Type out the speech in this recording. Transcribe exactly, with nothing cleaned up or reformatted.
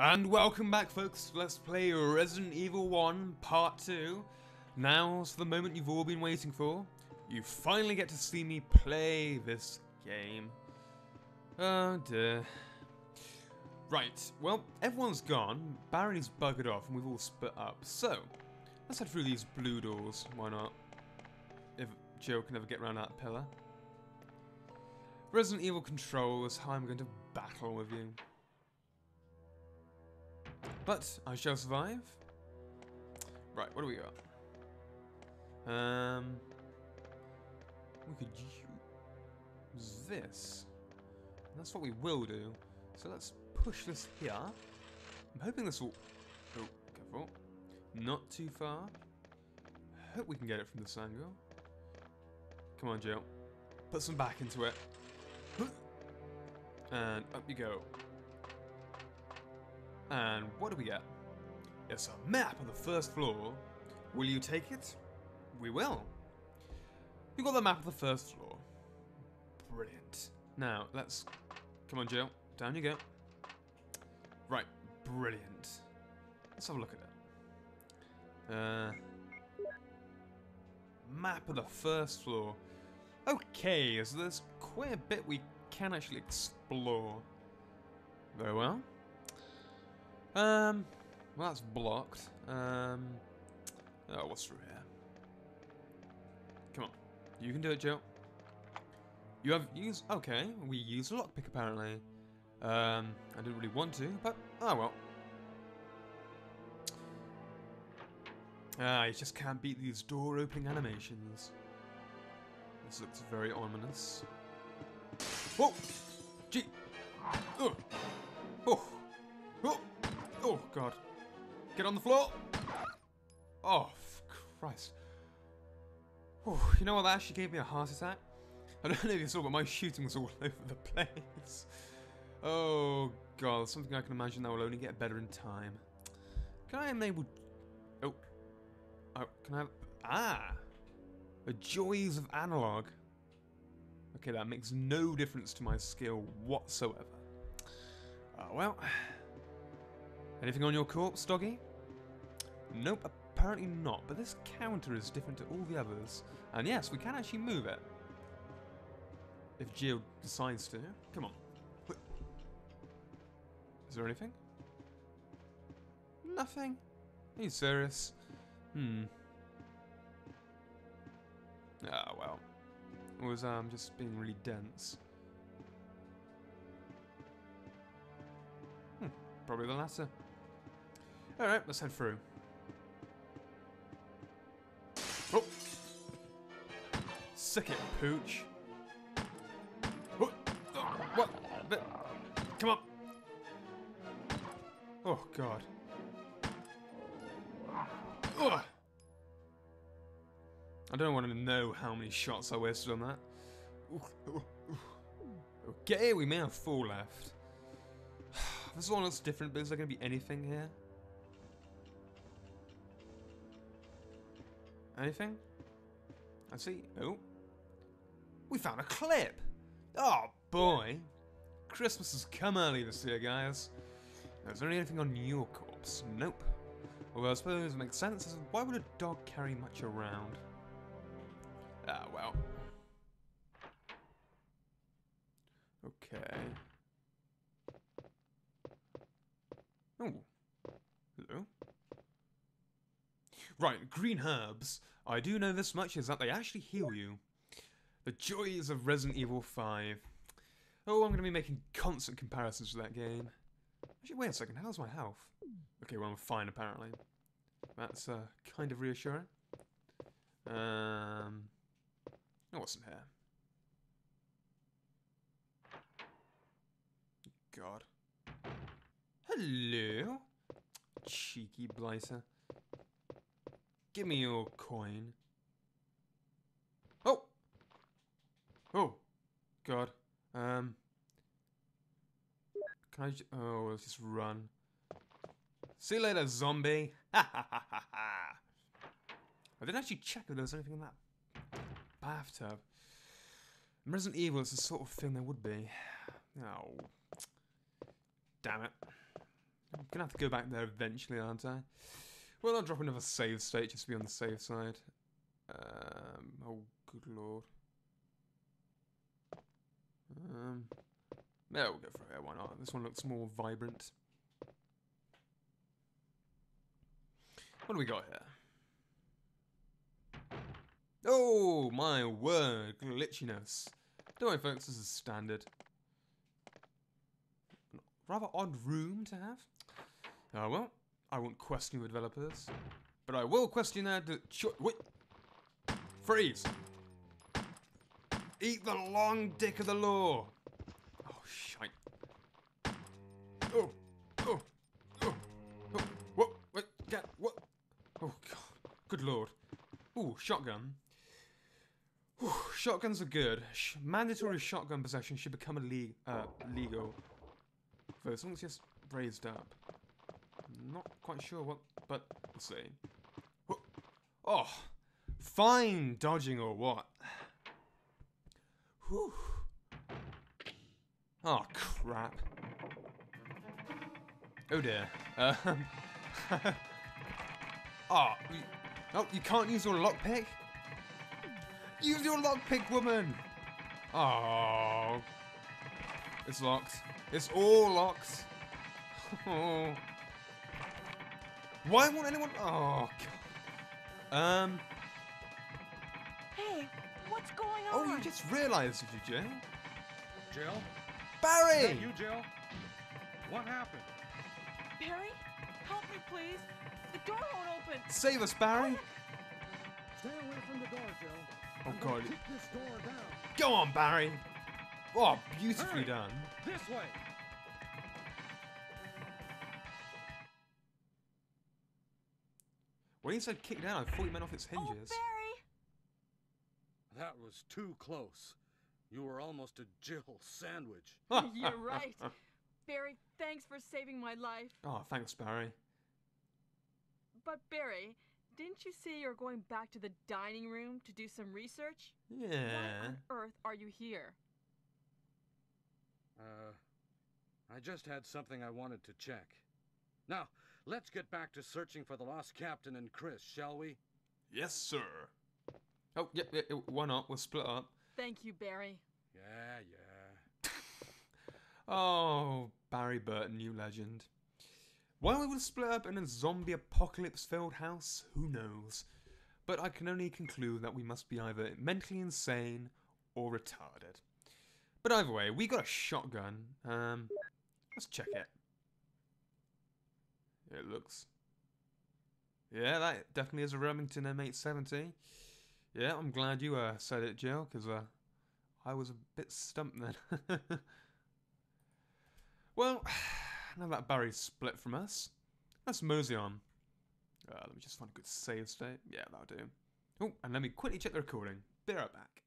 And welcome back, folks, to Let's Play Resident Evil one Part two. Now's the moment you've all been waiting for. You finally get to see me play this game. Oh dear. Right, well, everyone's gone, Barry's buggered off, and we've all split up. So, let's head through these blue doors, why not? If Jill can ever get around that pillar. Resident Evil controls, how I'm going to battle with you. But I shall survive. Right, what do we got? Um, we could use this. And that's what we will do. So let's push this here. I'm hoping this will. Oh, careful! Not too far. I hope we can get it from this angle. Come on, Jill. Put some back into it. And up you go. And what do we get? It's a map of the first floor. Will you take it? We will. You got the map of the first floor. Brilliant. Now, let's... Come on, Jill. Down you go. Right. Brilliant. Let's have a look at it. Uh, map of the first floor. Okay, so there's quite a bit we can actually explore. Very well. Um, well, that's blocked. Um, oh, what's through here? Come on, you can do it, Jill. You have used. Okay, we used a lockpick apparently. Um, I didn't really want to, but oh well. Ah, you just can't beat these door opening animations. This looks very ominous. Whoa! Gee! Oh! Oh! Oh! Oh, God. Get on the floor. Oh, Christ. Oh, you know what? That actually gave me a heart attack. I don't know if you saw, but my shooting was all over the place. Oh, God. Something I can imagine that will only get better in time. Can I enable... Oh. Oh, can I have... Ah! The joys of analog. Okay, that makes no difference to my skill whatsoever. Oh, well... Anything on your corpse, doggy? Nope, apparently not, but this counter is different to all the others. And yes, we can actually move it. If Jill decides to. Come on. Is there anything? Nothing? Are you serious? Hmm. Ah, oh, well. Or was I um, just being really dense? Hmm, probably the latter. Alright, let's head through. Oh! Sick it, pooch. Oh. Oh, what? Bit. Come on. Oh, God. Oh. I don't want to know how many shots I wasted on that. Okay, we may have four left. This one looks different, but is there going to be anything here? Anything? I see. Oh. We found a clip! Oh, boy. Christmas has come early this year, guys. Now, is there anything on your corpse? Nope. Although I suppose it makes sense. Why would a dog carry much around? Ah, well. Okay. Oh. Hello? Right, green herbs. I do know this much, is that they actually heal you. The joys of Resident Evil five. Oh, I'm going to be making constant comparisons to that game. Actually, wait a second, how's my health? Okay, well, I'm fine, apparently. That's uh, kind of reassuring. Um, oh, what's in here? God. Hello? Cheeky blighter. Give me your coin. Oh! Oh! God. Um. Can I j- Oh, let's just run. See you later, zombie! Ha ha ha ha ha! I didn't actually check if there was anything in that bathtub. In Resident Evil, it's the sort of thing there would be. Oh. Damn it. I'm gonna have to go back there eventually, aren't I? Well, I'll drop another save state just to be on the safe side. Um, oh, good lord. Um, yeah, we'll go for it, why not? This one looks more vibrant. What do we got here? Oh, my word, glitchiness. Don't worry, folks, this is standard. Rather odd room to have. Oh, well, I won't question the developers, but I will question that. Wait. Freeze! Eat the long dick of the law! Oh, shite. Oh, oh, oh, oh, what, wait, get, what? Oh, God, good lord. Ooh, shotgun. Ooh, shotguns are good. Sh mandatory shotgun possession should become a le uh, legal. First one's just raised up. Not quite sure what, but we'll see. Whoa. Oh, fine dodging or what? Whew. Oh, crap. Oh, dear. Um, oh, you, oh, you can't use your lockpick? Use your lockpick, woman! Oh. It's locked. It's all locked. Oh. Why won't anyone? Oh, God. Um. Hey, what's going on? Oh, you just realised, did you, Jill? Jill? Barry! Is that you, Jill? What happened? Barry? Help me, please. The door won't open. Save us, Barry. Stay away from the door, Jill. Oh, I'm God. Kick this door down. Go on, Barry. Oh, beautifully Barry, done. This way. When he said kick down, I thought he meant off its hinges. Oh, Barry! That was too close. You were almost a Jill sandwich. You're right. Barry, thanks for saving my life. Oh, thanks, Barry. But, Barry, didn't you say you were going back to the dining room to do some research? Yeah. Why on earth are you here? Uh, I just had something I wanted to check. Now, let's get back to searching for the lost captain and Chris, shall we? Yes, sir. Oh, yeah, yeah, why not? We'll split up. Thank you, Barry. Yeah, yeah. Oh, Barry Burton, you legend. Why we would split up in a zombie apocalypse-filled house, who knows? But I can only conclude that we must be either mentally insane or retarded. But either way, we got a shotgun. Um, let's check it. It looks. Yeah, that definitely is a Remington M eight seventy. Yeah, I'm glad you uh, said it, Jill, because uh, I was a bit stumped then. Well, now that Barry's split from us, let's mosey on. Uh, let me just find a good save state. Yeah, that'll do. Oh, and let me quickly check the recording. Be right back.